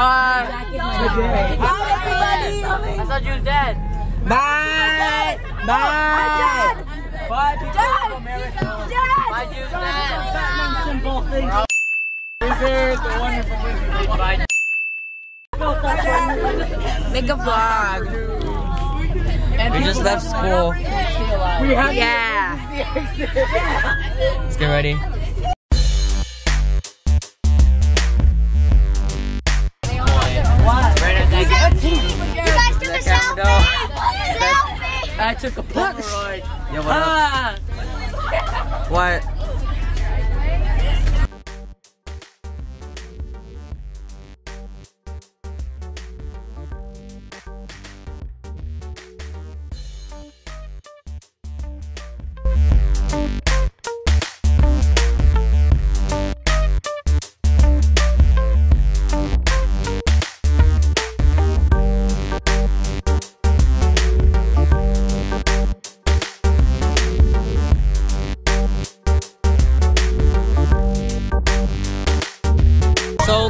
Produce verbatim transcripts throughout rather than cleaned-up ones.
Bye. Jack is my dad. Bye, everybody. I thought you were dead. Bye. Bye. Bye. Bye, people. Bye, Jack. Bye, Wizard, the wonderful wizard. Bye. Make a vlog. We just left school. We have yeah. Let's get ready. I took a Polaroid. Yeah, what? Ah. What?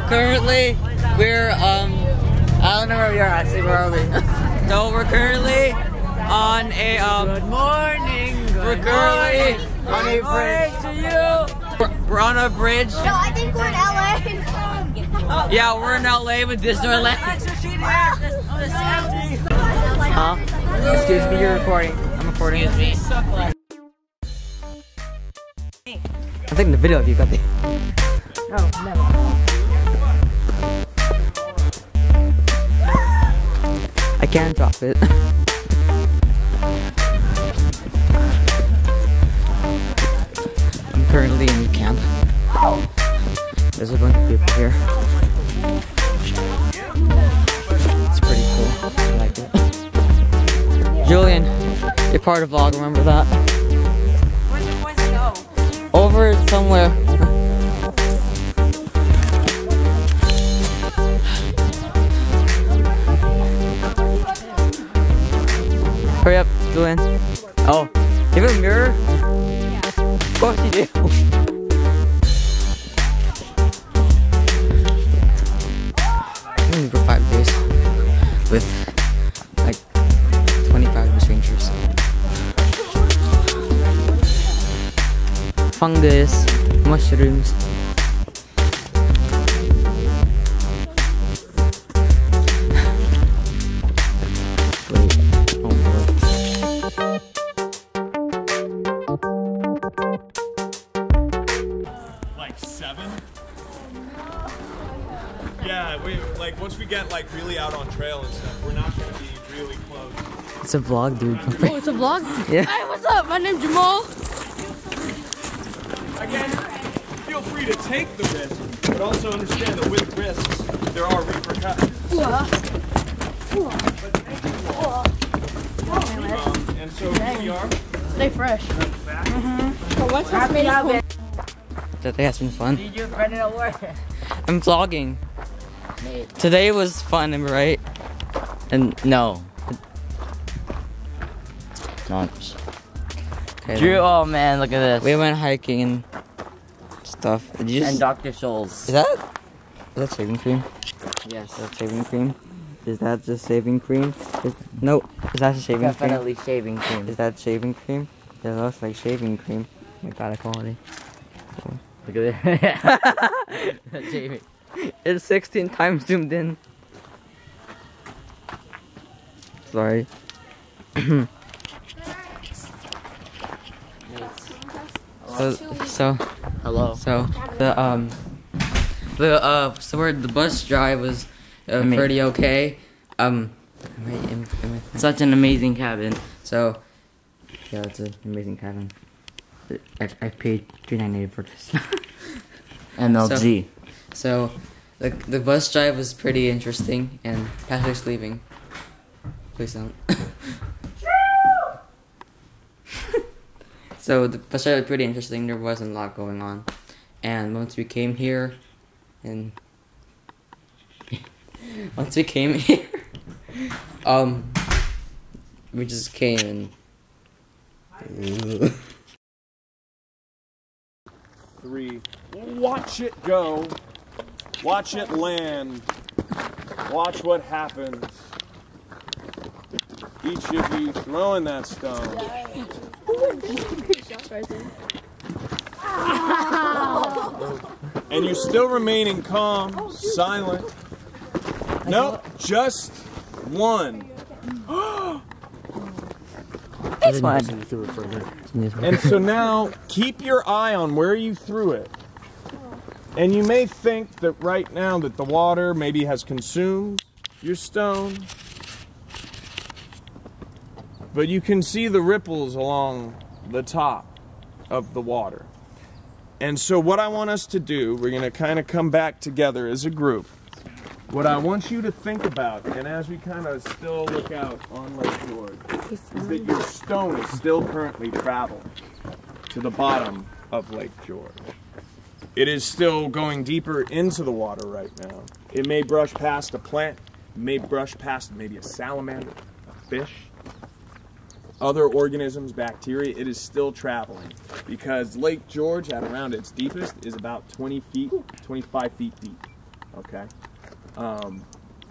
Currently, we're, um, I don't know where we are actually, where are we? So we're currently on a, um, good morning, good we're currently morning, on a bridge. To you. We're, we're on a bridge. No, I think we're in L A. Yeah, we're in L A with Disneyland. Huh? Excuse me, you're recording. I'm recording. Excuse me. I'm taking the video of you, Guppy. Oh, never. I can drop it. I'm currently in camp. There's a bunch of people here. It's pretty cool. I like it. Julian, you're part of the vlog, remember that? Where'd the boys go? Over somewhere. Hurry up, Julian. Oh, do you have a mirror? Yeah. Of course you do. I'm gonna go five days with like twenty-five strangers. Fungus, mushrooms. Yeah, we like once we get like really out on trail and stuff, we're not gonna be really close. It's a vlog, dude. Oh, it's a vlog? Yeah. Hi, what's up? My name's Jamal. Again, feel free to take the risk, but also understand that with risks, there are repercussions. Yeah. But thank you all. Um, and so here we are. Stay fresh. Mm-hmm. Well, what's happening out there? That day has been fun. Did you run it away? I'm vlogging. Mate. Today was fun, am I right? And no. Not. Okay, Drew, then. Oh man, look at this. We went hiking and stuff. Did you and just... Doctor Scholl's. Is that? Is that shaving cream? Yes. Is that shaving cream? Is that just shaving cream? Is... No. Is that shaving Definitely cream? Definitely shaving cream. Is that shaving cream? That looks like shaving cream. Oh my god, I quality. Cool. Look at it. It's sixteen times zoomed in. Sorry. so, so, hello. So the um, the uh, so where the bus drive was uh, pretty okay. Um, such an amazing cabin. So, yeah, it's an amazing cabin. I, I paid three ninety-eight for this. M L G. So, so the, the bus drive was pretty interesting, and Patrick's leaving. Please don't. So the bus drive was pretty interesting. There wasn't a lot going on, and once we came here, and once we came here, um, we just came and. Three. Watch it go. Watch it land. Watch what happens. Each of you throwing that stone. And you're still remaining calm, silent. Nope, just one. This one. And so now, keep your eye on where you threw it. And you may think that right now that the water maybe has consumed your stone. But you can see the ripples along the top of the water. And so what I want us to do, we're going to kind of come back together as a group. What I want you to think about, and as we kind of still look out on Lake George, is that your stone is still currently traveling to the bottom of Lake George. It is still going deeper into the water right now. It may brush past a plant, it may brush past maybe a salamander, a fish, other organisms, bacteria. It is still traveling because Lake George at around its deepest is about twenty feet, twenty-five feet deep, okay? Um,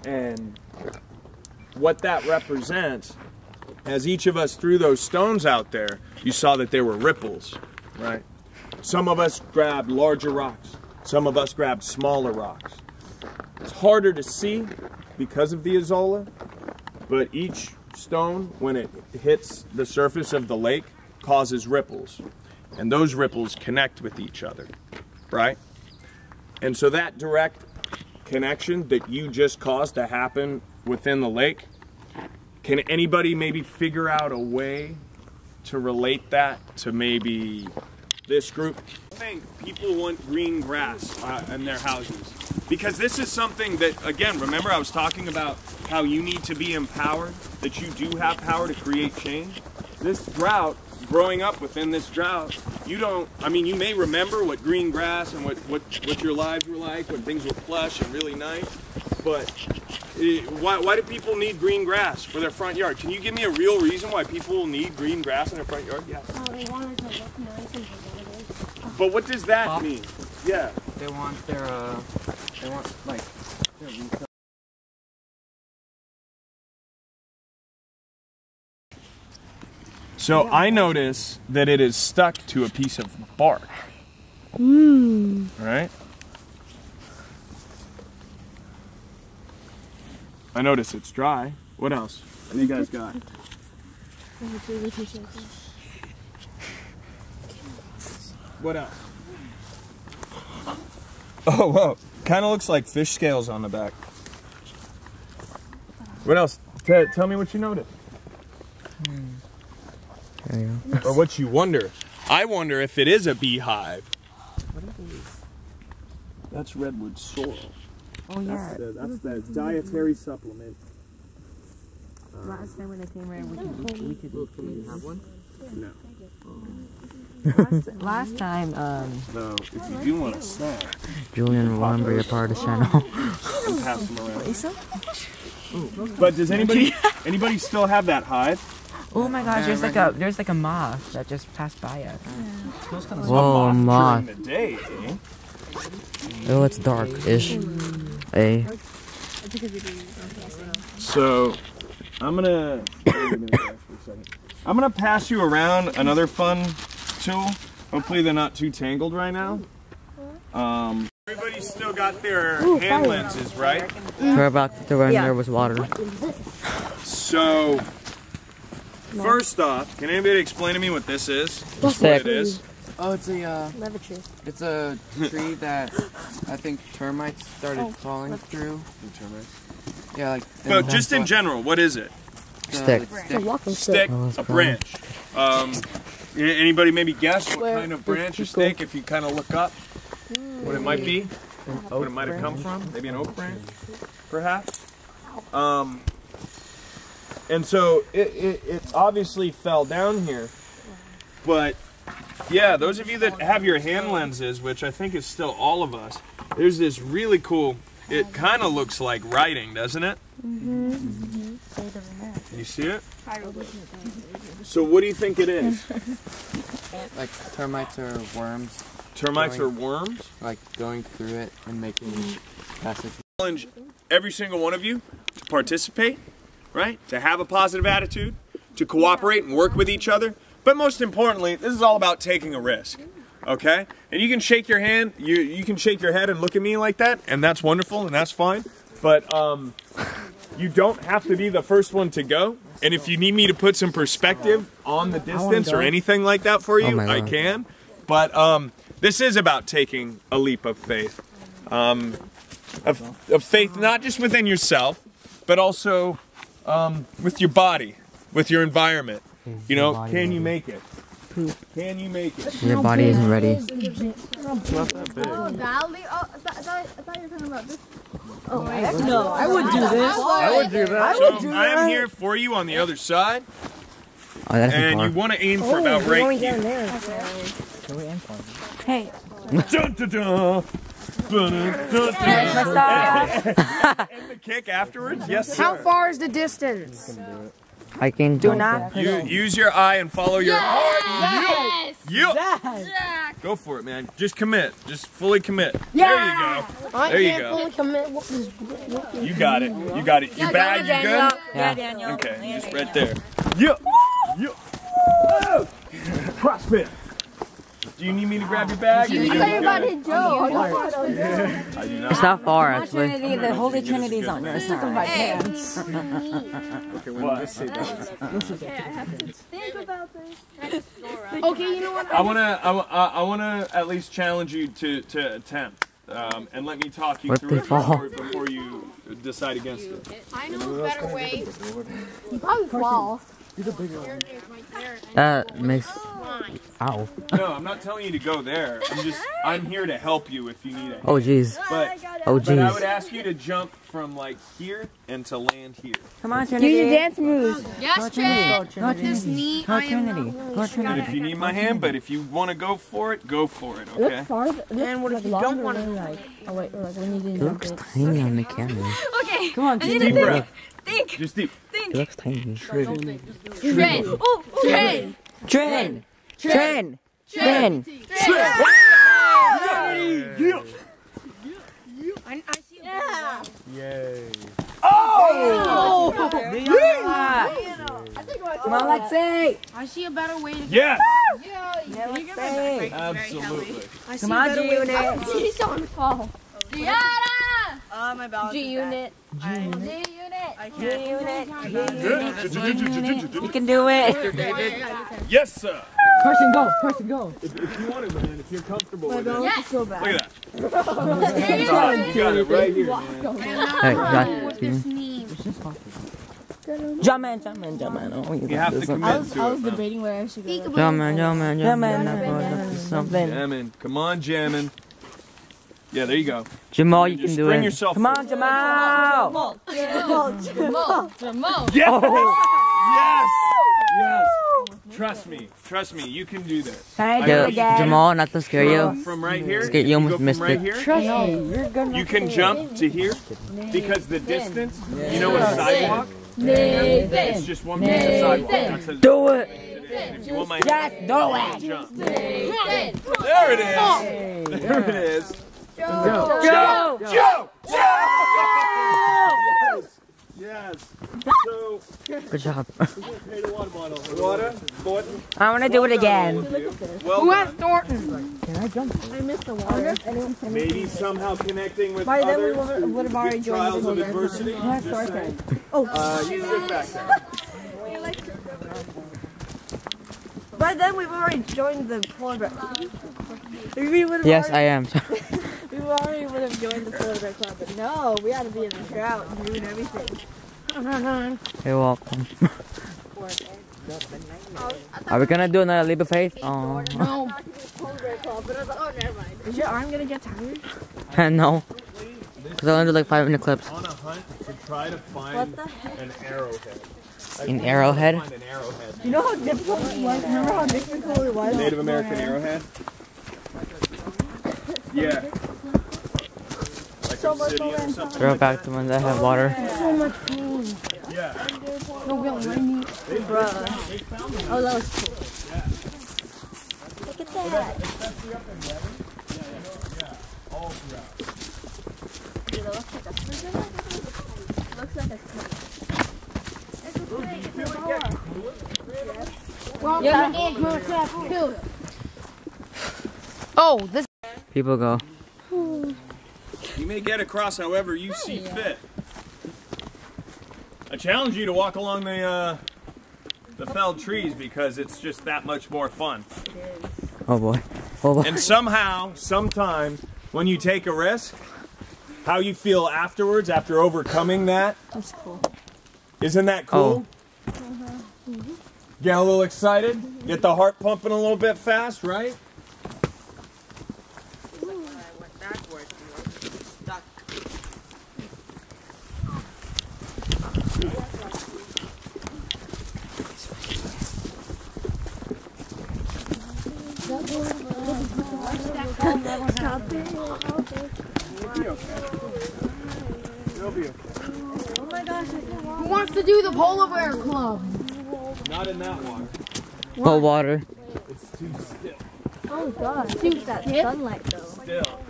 and what that represents, as each of us threw those stones out there, you saw that there were ripples, right? Some of us grabbed larger rocks. Some of us grabbed smaller rocks. It's harder to see because of the azolla, but each stone, when it hits the surface of the lake, causes ripples. And those ripples connect with each other, right? And so that direct connection that you just caused to happen within the lake, can anybody maybe figure out a way to relate that to maybe this group? I think people want green grass uh, in their houses. Because this is something that, again, remember I was talking about how you need to be empowered, that you do have power to create change. This drought, growing up within this drought, you don't, I mean, you may remember what green grass and what, what, what your lives were like, when things were plush and really nice, but it, why, why do people need green grass for their front yard? Can you give me a real reason why people need green grass in their front yard? Yeah. Oh, they want it to look nice and oh. But what does that Pop? mean? Yeah. They want their, uh, they want, like, their retail. So I notice that it is stuck to a piece of bark, mm. right? I notice it's dry. What else? What do you guys got? What else? Oh, whoa. Kind of looks like fish scales on the back. What else? Ted, tell me what you noticed. Mm. Or what you wonder. I wonder if it is a beehive. What are these? That's redwood sorrel. Oh, yeah. That's the, that's the dietary supplement. Last time when I came around, we could have one? No. last, last time, um... So, if you do want a snack... Julian will remember your part of the channel. And pass them around. But does anybody, anybody still have that hive? Oh my gosh, there's like a there's like a moth that just passed by us. Yeah. Whoa, moth. During the day, eh? Oh, it's dark-ish. Eh? So, I'm gonna I'm gonna pass you around another fun tool. Hopefully they're not too tangled right now. Um Everybody's still got their Ooh, hand lenses, right? We're about to run yeah. there with water. So first off, can anybody explain to me what this is? What it is? Oh, it's a uh, tree. It's a tree that I think termites started oh, falling through. Termites? Yeah, like. But so just in general, what is it? Stick. Uh, stick. A stick. Oh, a branch. Um, anybody maybe guess what kind of branch or stick? If you kind of look up, what it might be, what it might have come from? Maybe an oak branch, perhaps. Um. And so it, it, it obviously fell down here, but yeah, those of you that have your hand lenses, which I think is still all of us, there's this really cool, it kind of looks like writing, doesn't it? Mm-hmm. Mm-hmm. You see it? So what do you think it is? Like termites or worms. Termites going, or worms? Like going through it and making passage. every single one of you to participate, right? To have a positive attitude, to cooperate and work with each other. But most importantly, this is all about taking a risk, okay? And you can shake your hand, you, you can shake your head and look at me like that, and that's wonderful and that's fine. But um, you don't have to be the first one to go. And if you need me to put some perspective on the distance or anything like that for you, oh I can. But um, this is about taking a leap of faith. Um, of, of faith not just within yourself, but also um, with your body, with your environment. You know, can you make it? Can you make it? Your body isn't ready. It's not that big. Oh, golly. Oh, I thought you were talking about this. Oh, no, I would do this. I would do that. So I am here for you on the other side. Oh, and you want to aim for about oh, right here. Hey. Dun, dun, dun. And the kick afterwards? Yes, sir. How far is the distance? I can do not. You, use your eye and follow your heart. Yes! Yes! Yes! Yes! Go for it, man. Just commit. Just fully commit. Yeah! There you go. I there you go. Fully commit. What is, what is you got it. You got it. You yeah, bad? You good? Yeah, Daniel. Okay, yeah, just right there. Yeah! Yeah! CrossFit. Do you need me to grab your bag? You I you about it, Joe. It's not far, actually. The Holy Trinity's on there. It's not my hands. Okay, when I say that. Okay, I have to think about this. Okay, you know what? I wanna, I, I wanna at least challenge you to, to attempt, um, and let me talk you what through it before, before you decide against it. I know a better way. You probably fall. The bigger one. That makes. Ow. No, I'm not telling you to go there. I'm just. I'm here to help you if you need it. Oh jeez. But oh jeez. But I would ask you to jump from like here and to land here. Come on, Trinity. Do your dance moves. Yes, Trinity. Not his knee. Not Trinity. Not Trinity. If you need my hand, but if you want to go for it, go for it. Okay. And what if you don't want to? Like, oh wait, like we need to. It looks tiny on the camera. Okay. Come on, Trinity. Think. Just deep. Think. It looks tiny. Trin. Trin. Oh, Trin. Trin. Trin. Trin. Trin. I see you. Yeah. Yay. Oh. Come on, Lexi. I see a better way to get. Yeah. Absolutely. Come on, G-Unit. I don't see someone fall. Uh, my balance G-Unit. G-Unit. I can't. You can do it. Yes, sir. Carson, go. Carson, go. If, if you want it, man, if you're comfortable with it. Yes. Look at that. You got it right here, man. Jump man, jump man, jump man. Oh, you, you have to commit I was, to I was it, debating where I should go. Jump man, jump man, jump man. Jamming. Come on, jamming. Yeah, there you go. Jamal, you, you can do bring it. Yourself come on, Jamal! Jamal! Jamal! Jamal! Yes! Yes! Yes! Trust me. Trust me. You can do this. Can I do it again? Jamal, not to scare from, you. From right here. You almost missed right it. Trust me. You're gonna you can jump to here because the distance, you know what a sidewalk? It's just one piece of sidewalk. That's a do it! If you want my hand, just do it! There it is! There it is! Joe! Joe! Joe! Joe! Joe! Yes! Yes! So, good job. Water, Thornton. I want to do it again. Well who has Thornton? Can I jump? I missed the water. Maybe somehow connecting with by others then we would have already trials of adversity. Just saying. Oh, uh, you sit back there. By then we've already joined the Polar Bear Club. Yes, I am. We already would have joined the Polar Bear Club, but no, we had to be in the crowd and ruin everything. You're welcome. Are we gonna do another leap of faith? Oh. No. Is your arm gonna get tired? No. Because I only do like five minute clips. On a hunt to try to find an arrowhead. An arrowhead? An arrowhead. You know how difficult it was? Remember how difficult it was? Native American arrowhead? Yeah. Like so much throw back the ones that have water. So much food. Yeah. No, we don't need bruh. Oh, that was cool. Look at that. It looks like a prison. It looks like a prison. It's a prison. Yeah. Oh, this. People go. You may get across however you see fit. I challenge you to walk along the uh, the felled trees because it's just that much more fun. Oh boy. Oh boy. And somehow, sometimes, when you take a risk, how you feel afterwards, after overcoming that. That's cool. Isn't that cool? Oh. Mm-hmm. Mm-hmm. Get a little excited, mm-hmm. Get the heart pumping a little bit fast, right? Ooh. It'll be okay. It'll be okay. Oh my gosh, who wants to do the Polar Bear Club? Not in that water. Oh, water. It's too still. Oh god, it's too that still? Sunlight though. Still.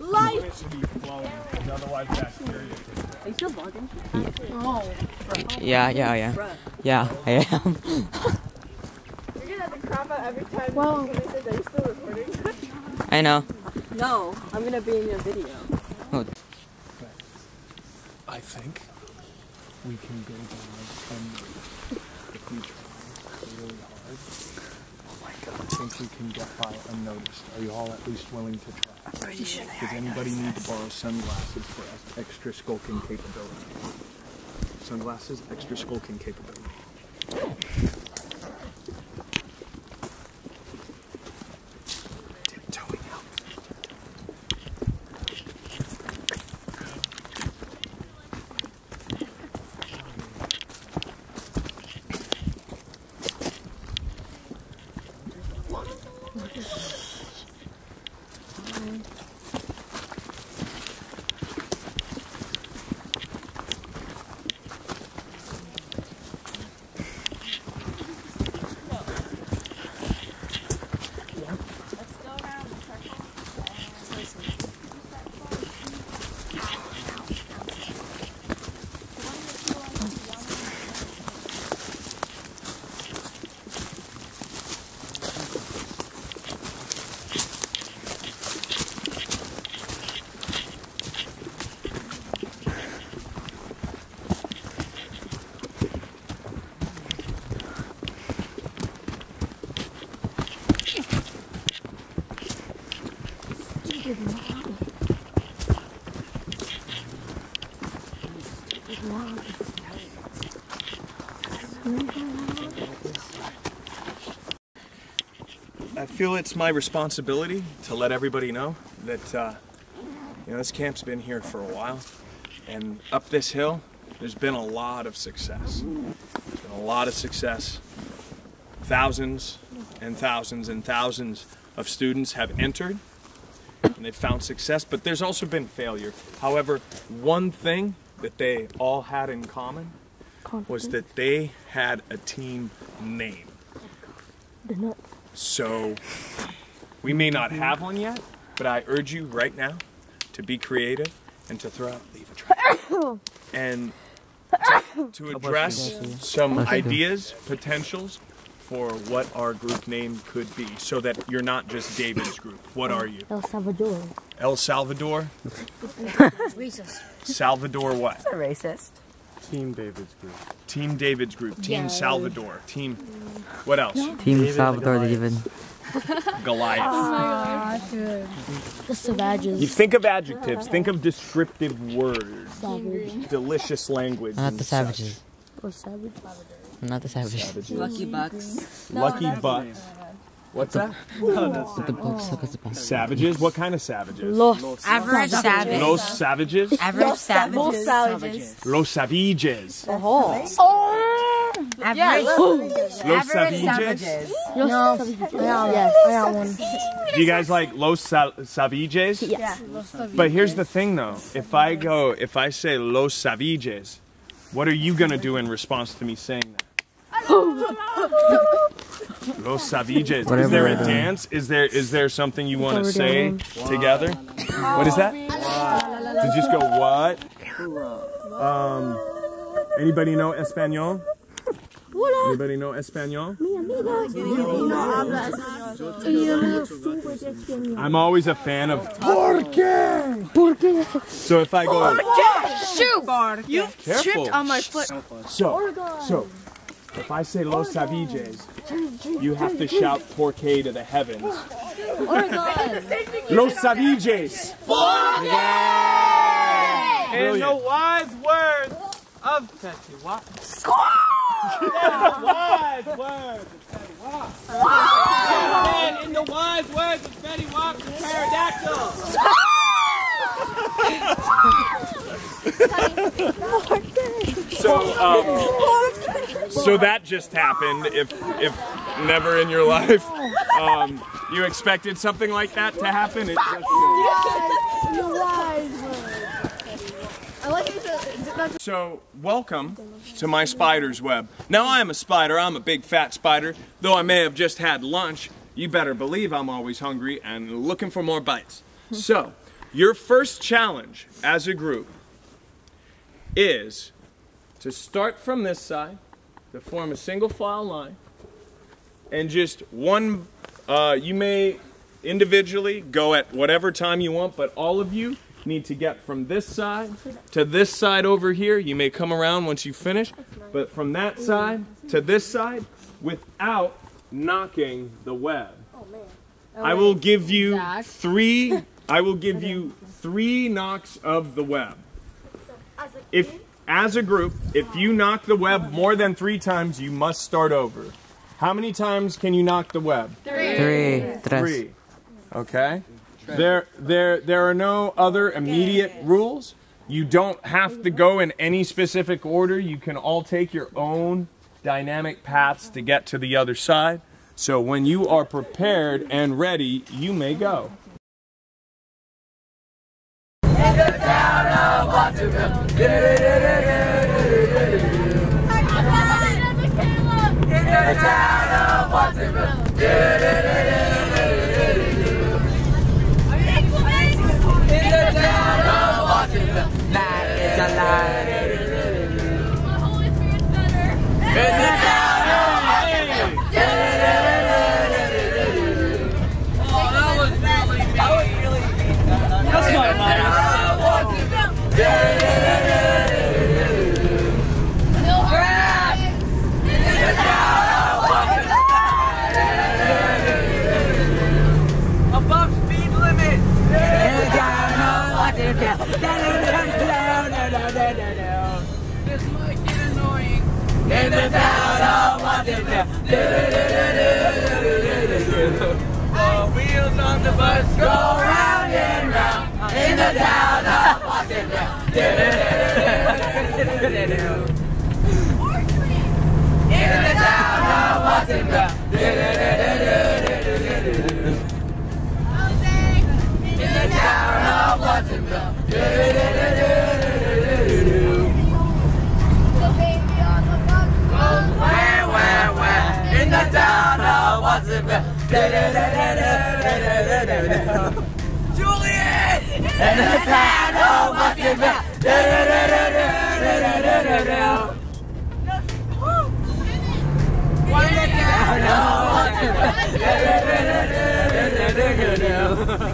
Light! Are you still vlogging? Oh. Yeah, yeah, yeah. Yeah, I am. You're gonna have to crop out every time well. Somebody says, are you still recording? I know. No, I'm gonna be in your video. Oh. I think we can go down and if we try really hard. Oh my god. I think we can get by unnoticed. Are you all at least willing to try? I'm pretty sure they are. Does anybody need to borrow sunglasses for extra skulking capability? Sunglasses, extra skulking capability. I feel it's my responsibility to let everybody know that uh, you know, this camp's been here for a while, and up this hill there's been a lot of success. There's been a lot of success. Thousands and thousands and thousands of students have entered and they've found success, but there's also been failure. However, one thing that they all had in common was that they had a team name. So we may not have one yet, but I urge you right now to be creative and to throw out leave a trail and to, to address some ideas, potentials for what our group name could be, so that you're not just David's group. What are you? El Salvador. El Salvador? Racist. Salvador what? That's a racist. Team David's group. Team David's group. Team Yay. Salvador. Team. What else? Team David Salvador David. Goliath. Goliath. Oh my gosh. The Savages. You think of adjectives. Think of descriptive words. Savage. Delicious language. Not the Savages. Or Savage. Not the Savages. Savages. Lucky Bucks. No, Lucky Bucks. What's that? No, that's the books. Look at the books. Savages? What kind of savages? Los, Los average savages. Los savages? Average Los savages. Los savages. Los savages. Oh. Oh. Average. Yeah, Los, Los savages. savages. No. No. Yeah, yes. I got one. Do you guys like Los sa savages? Yes. Yeah. Los savages. But here's the thing, though. If I go, if I say Los savages, what are you gonna do in response to me saying that? Los Savages. Whatever. Is there a dance? Is there is there something you want to say together? What is that? to just go, what? Um, anybody know Espanol? Anybody know Espanol? I'm always a fan of Porque. So if I go, shoot, you tripped on my foot. So, so if I say Los Savilles, you have to shout Porque to the heavens. Los Savilles. Porque. In the wise words of Teddy Watts. Yeah, wise words of Teddy Watts. And in the wise words of Teddy Watts, pterodactyl. So, um, so that just happened. If, if never in your life, um, you expected something like that to happen. It just so welcome to my spider's web. Now I am a spider. I'm a big fat spider. Though I may have just had lunch, you better believe I'm always hungry and looking for more bites. So, your first challenge as a group is to start from this side, to form a single file line, and just one, uh, you may individually go at whatever time you want, but all of you need to get from this side to this side over here. You may come around once you finish, but from that side to this side without knocking the web. I will give you three, I will give you three knocks of the web. If, as a group, if you knock the web more than three times, you must start over. How many times can you knock the web? Three. Three. Three. Okay. There, there, there are no other immediate rules. You don't have to go in any specific order. You can all take your own dynamic paths to get to the other side. So when you are prepared and ready, you may go. In the town of Watsonville. In the town of Watsonville, in the town of Watsonville, life is alive. The Holy Spirit's better. In the town of Watsonville, oh, that was really bad. That was really bad. That's my mind. In the town of Watsonville. In the town of Watsonville, the wheels on the bus go round and round. In the town of Watsonville, in the town of Watsonville, in the town of Watsonville. In the town of Watsonville, Julian! In the town of Watsonville, in the town of Watsonville,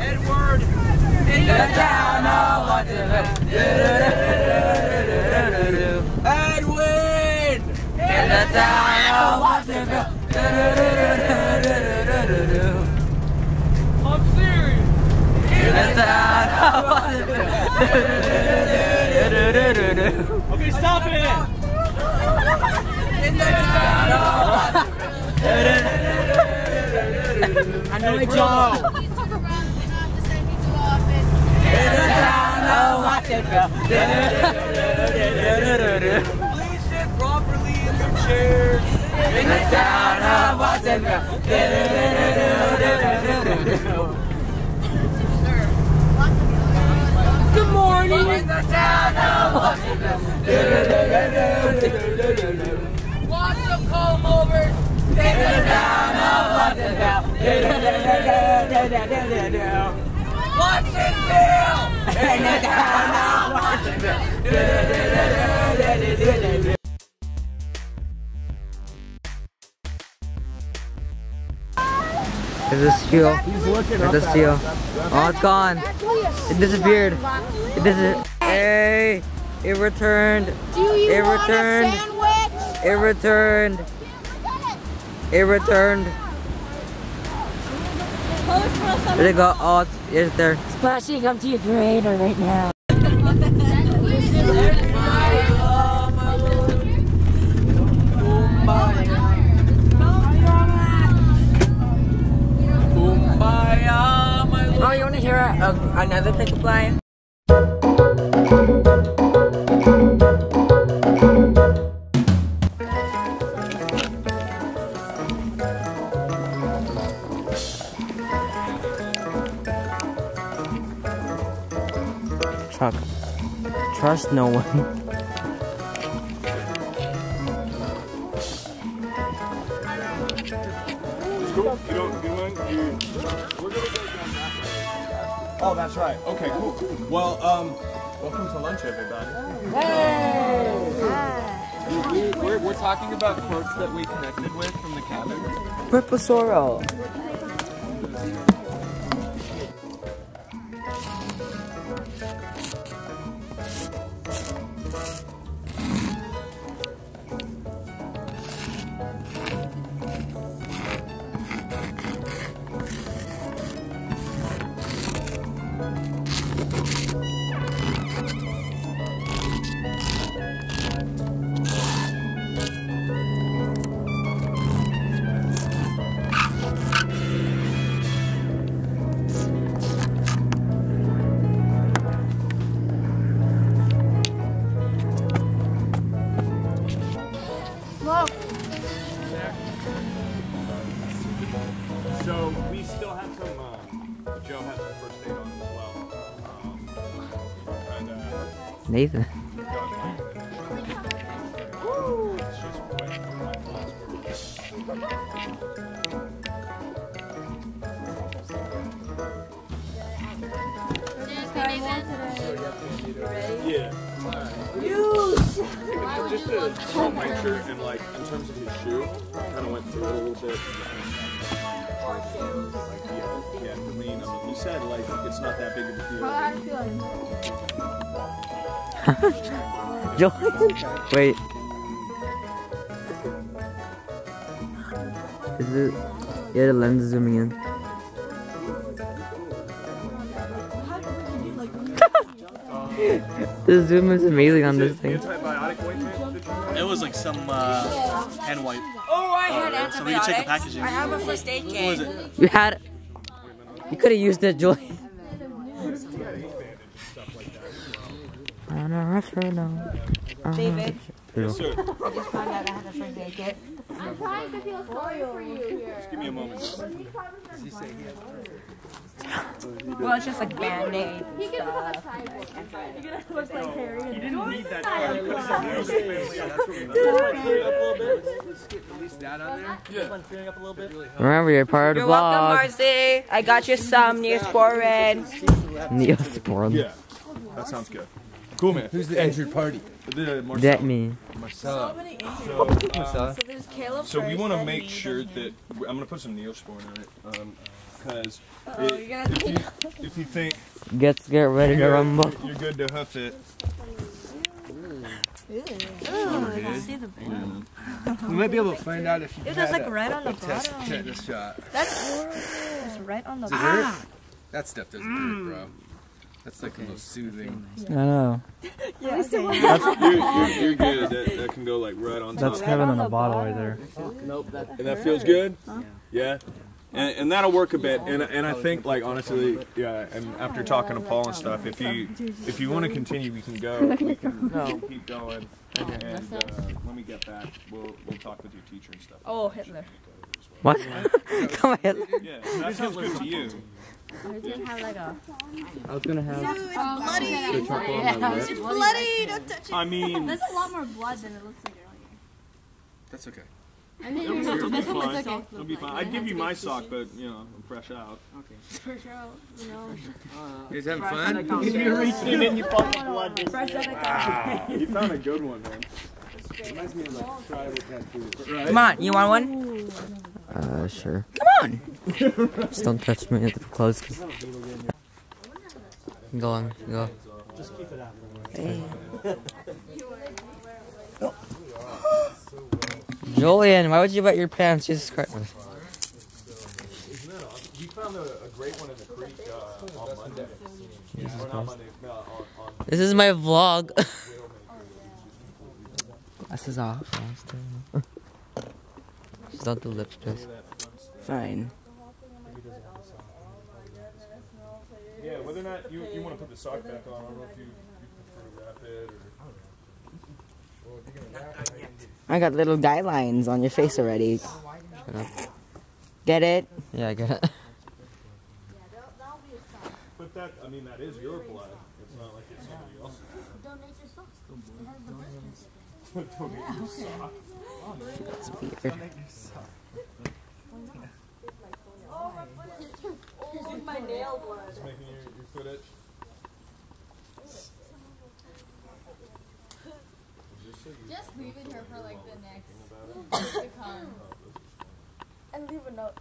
Edward! In the town of Watsonville, Edwin! In the town of Watsonville, I'm serious. In the town of Watsonville. Okay, stop it. In the town of Watsonville. I know it's all. Please turn around and not to send me to office. In the town of Watsonville. Please sit properly in your chair. In the town of Watsonville. Good morning. In the town of Watsonville. Watch them come over. In the town of Watsonville. Watsonville. Hey, there's a seal. There's a seal. Oh, it's gone. It disappeared. It disappeared. Hey, it returned. It returned. It returned. It returned. There you go. Oh, it's there. Splashing up to your creator right now. Oh, you want to hear a, a, another pickup line? Chuck, trust no one. Oh, that's right. Okay, cool. Well, um, welcome to lunch, everybody. Hey! We're, we're talking about quotes that we connected with from the cabin. Riposoro. So we still have some, uh, Joe has the first aid on as well. Um, and, uh, Nathan. Yeah. Just to show my shirt and, like, in terms of his shoe, I kind of went through it a little bit. Like, yeah, yeah, clean. I mean, he said, like, it's not that big of a deal. How are you feeling? Julian? Wait. Is it... Yeah, the lens is zooming in. The zoom is amazing on this thing. It was like some, uh, hand wipe. Oh, I had antibiotics. So we can check the packaging. I have a first aid kit. What was it? You had... You could have used it, Julian. I don't know. David. Yes, sir. I just found out I had a first aid kit. I'm trying to feel sorry for you here. Just give me a moment. Does he say he has first aid? Well, it's just like band-aid stuff. You didn't need that part. You could have said no. Remember, you're part of the vlog. You're welcome, Marcy. I got you some Neosporin. Neosporin. Yeah, that sounds good. Cool, man. Who's the injured party? That me. Marcella. So, uh, so, so we want to make sure that... I'm going to put some Neosporin on it. Um, Because oh, if, you, if you think Gets, get ready to rumble. You're good to hoof it. Ooh, I don't see the blood. We might be able to find out if you it was like a, right on the test, bottom. Test, test shot. That's horrible. It's right on the bottom. Ah. That stuff doesn't mm. hurt, bro. That's like okay. the most soothing. Yeah. I know. yeah, okay. That's, you're, you're, you're good. That, that can go like right on top. That's heaven on the bottle right there. Nope. And that feels good? Huh? Yeah? And, and that'll work a bit, and and I think like honestly, yeah. And after talking to Paul and stuff, if you if you want to continue, we can go. We can, no. we can keep going. And, and uh, when we get back, we'll we'll talk with your teacher and stuff. Oh, Hitler. What? Come on, Hitler. Yeah, that sounds good to you. I was gonna have like a. I was gonna have. No, it's bloody. It's bloody. Yeah. It's bloody. Don't touch it. I mean, there's a lot more blood than it looks like earlier. That's okay. And then it'll, it'll, be it'll be fine. Okay. It'll be fine. I'd give you my sock, but you know, I'm fresh out. Okay. Fresh out. You know. Uh, Is that fun? You reached in and you popped blood. Fresh out of wow. You found a good one, man. Reminds me of like tribal tattoos. Right? Come on, you want one? Uh, sure. Come on. Just don't touch me with the clothes. Go on, go. Just keep it out. Hey. Julian, why would you wet your pants? Jesus Christ. You found a great one in the creek on Monday. This is my vlog. Glasses off. Just don't do lips, please. Fine. Yeah, whether or not you, you want to put the sock back on, I don't know if you, you prefer to wrap it or... I got little guidelines on your face already. Shut up. Get it? Yeah, I get it. But that, I mean, that is your blood. It's not like it's somebody else's. Donate your socks. Donate your sock. That's weird. Donate your sock. Oh, my foot itch. Oh, my nail blood. It's making your, your foot itch. Just leaving her for like the next to come. And leave a note.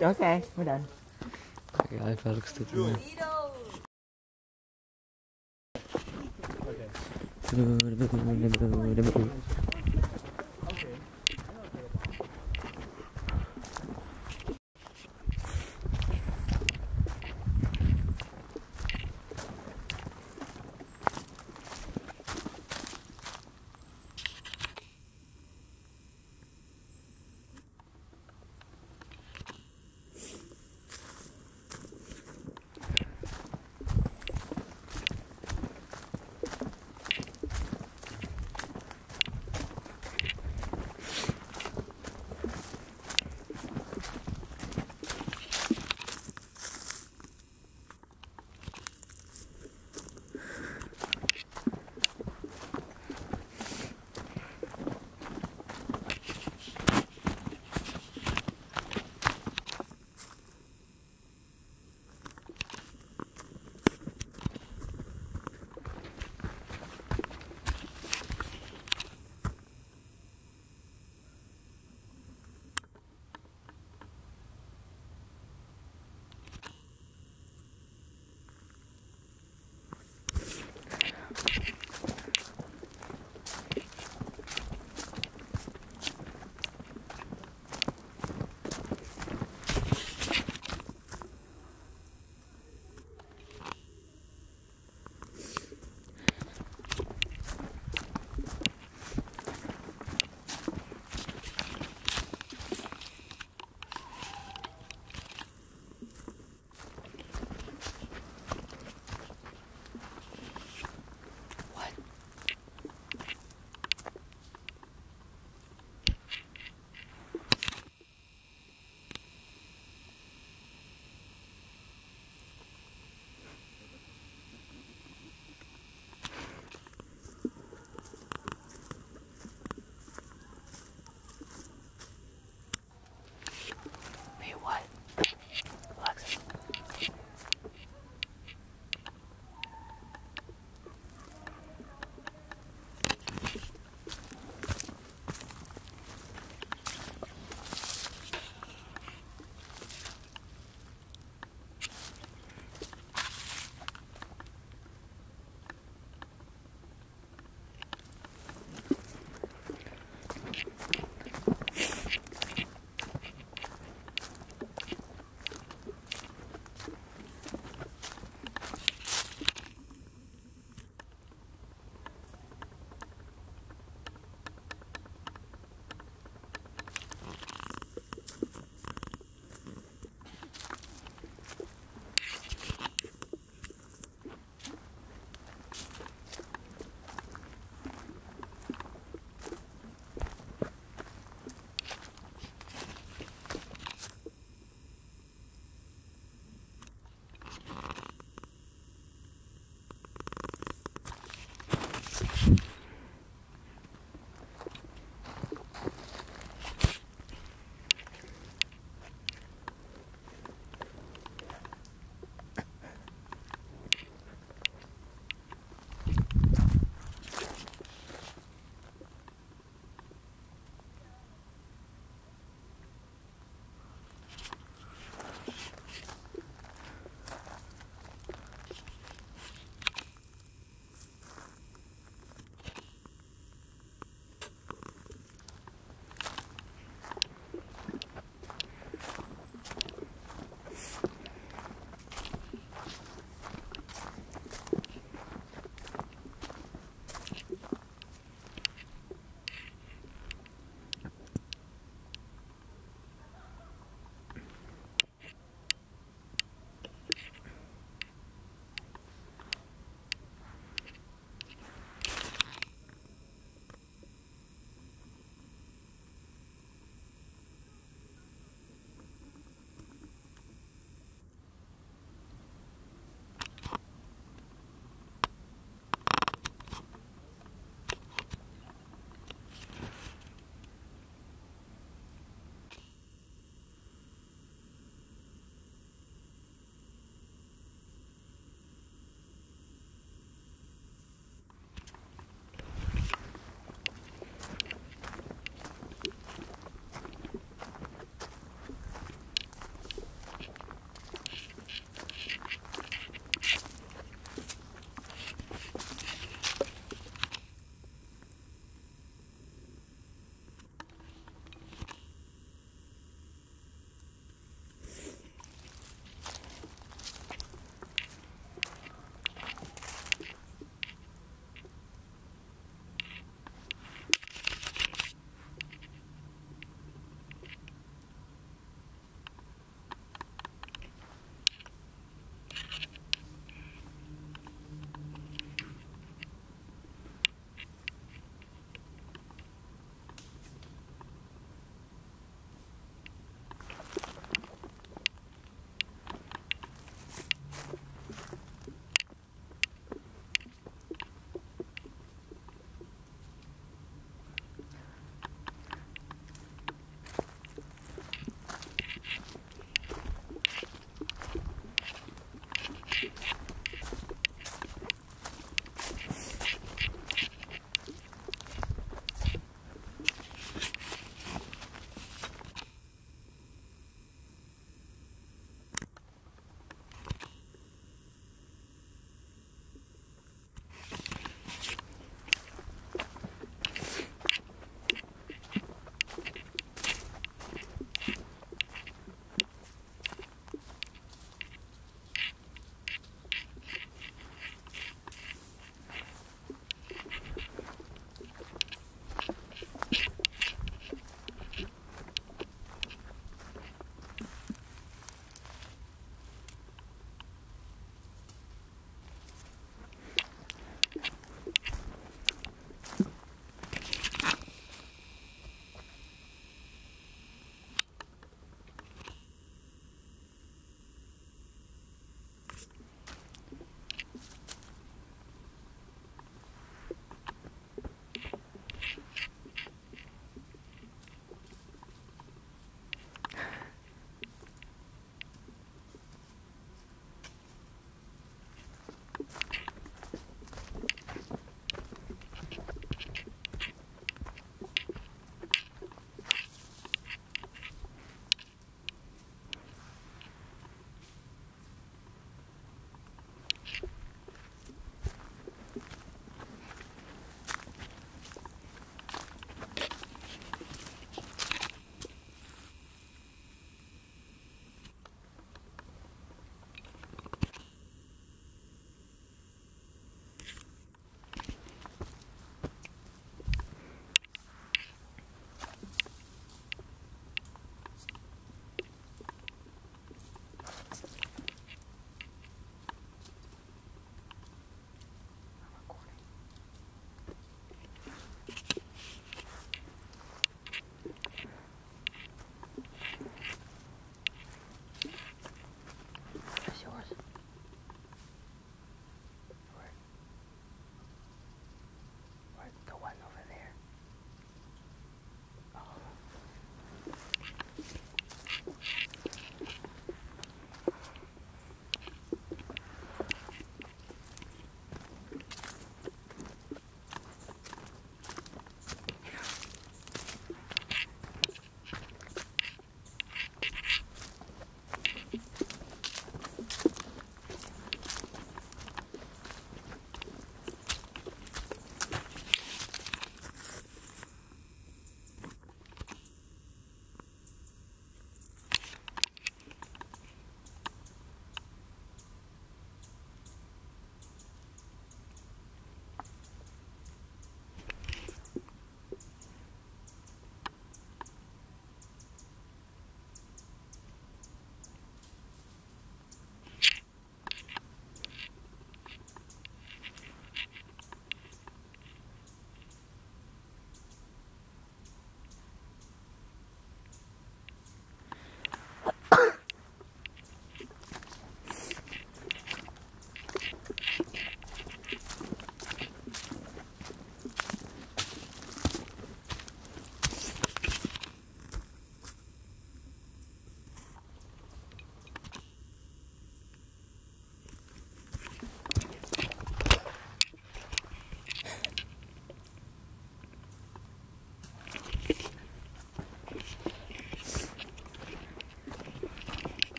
Okay, we're done. Okay, I felt stupid.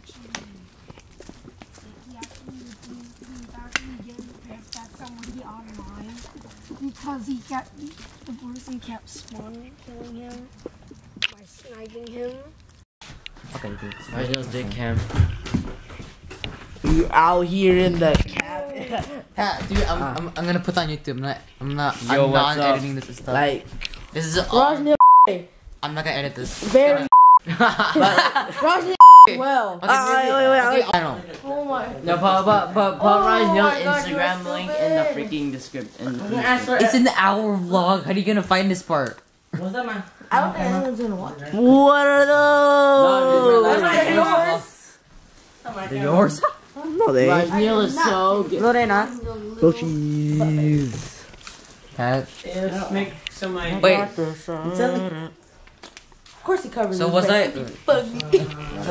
actually, like he actually would do, he was actually getting pissed that someone would be online because he kept, the person kept spawning, killing him by sniping him. Okay, dude. I just did camp. You out here in the cabin. Pat, dude, I'm, uh. I'm, I'm gonna put on YouTube. I'm not, I'm not, Yo, I'm not editing this stuff. Like, this is Rajneel. I'm not gonna edit this. Very. Rajneel. Well. Okay, uh, wait, wait, wait. I don't. Oh my. No, but but but but oh Rajneel's Instagram God, link in the freaking description. In the it's in the hour vlog. How are you gonna find this part? What's that, man? I don't think anyone's gonna watch it. What are those? No, they're yours. They're yours. No, they ain't. Rajneel is so good. No, they're not. Go cheese. Pat. Let's make some like. Wait. Of course he covers. So was I? So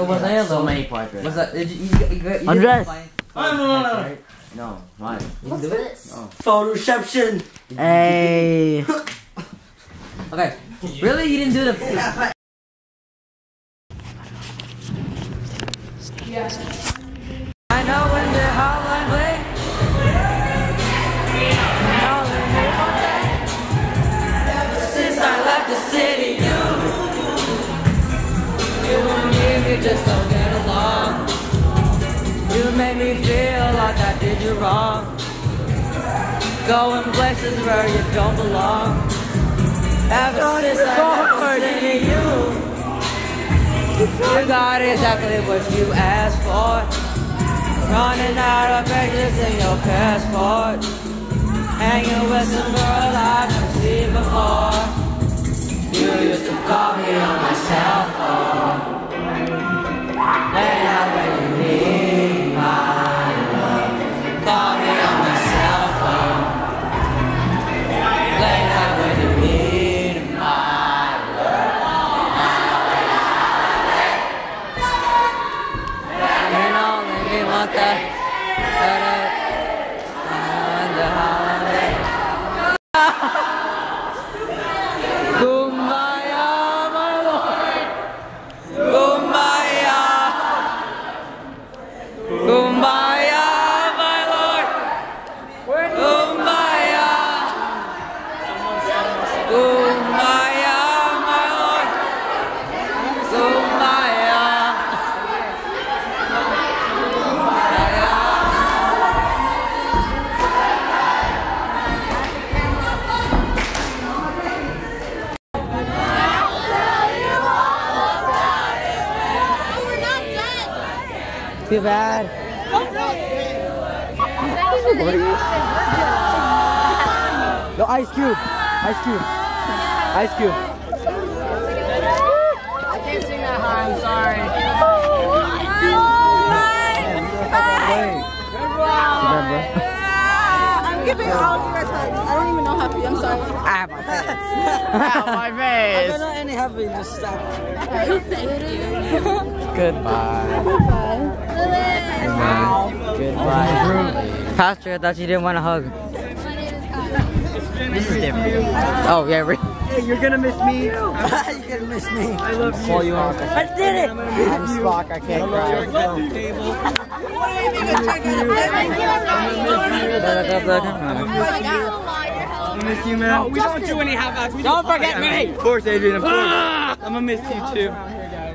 was I alone? So many quadrants. Was that? Did you? Andres. No, no, no. No, mine. What's this? Photoshoption. Hey. Okay. Really, you didn't do the. Yeah. I know when the hotline play. Ever since I left the city, you, you and me, we just don't get along. You made me feel like I did you wrong. Going places where you don't belong. Ever since I left the city, you, you got exactly what you asked for. Running out of pages in your passport. Hanging with some girl I've never seen before. You used to call me on my cell phone when I really need my love. Call me on my cell phone when I really need my love. And only we want that. Too bad. No, Ice Cube. Ice Cube. Ice Cube. I can't sing that high, I'm sorry. I'm giving all of you guys hugs. I don't even know happy, I'm sorry. I have my face. I have my face. I don't know any happy, just stop. Thank you. Goodbye. Goodbye. Goodbye. Goodbye. Pastor, I thought you didn't want to hug. My name is Kyle. This is different. Oh, yeah, really. Hey, you're gonna miss me. You're gonna miss me. I love you. Call you off. I did it. I'm Spock. I can't cry. What do you think of checking your I miss you, man. No, we don't do any half-ass. Don't forget me. Of course, Adrian. Of course. I'm gonna miss you too.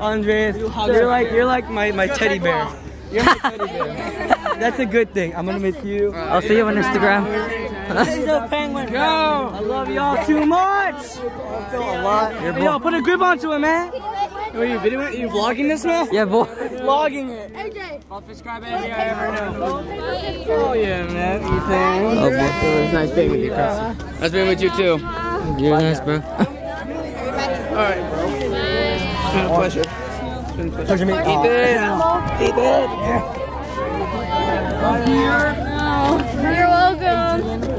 Andres, you you're like you're like my, my teddy bear. You're my teddy bear. That's a good thing. I'm gonna miss you. I'll see you on Instagram. Go! Penguin. I love y'all too much. I feel a lot. Hey, yo, put a grip onto it, man. Are you videoing? Are you vlogging this now? Yeah, boy. Vlogging it. A J. I'll subscribe every I ever know. Oh yeah, man. You think? Oh, boy. It was nice being with you, Chris. Nice being with you too. You're nice, bro. All right, bro. It's been a pleasure. It's been a pleasure. Eat it! Eat it!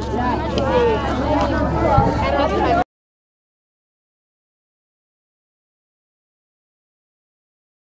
You're welcome.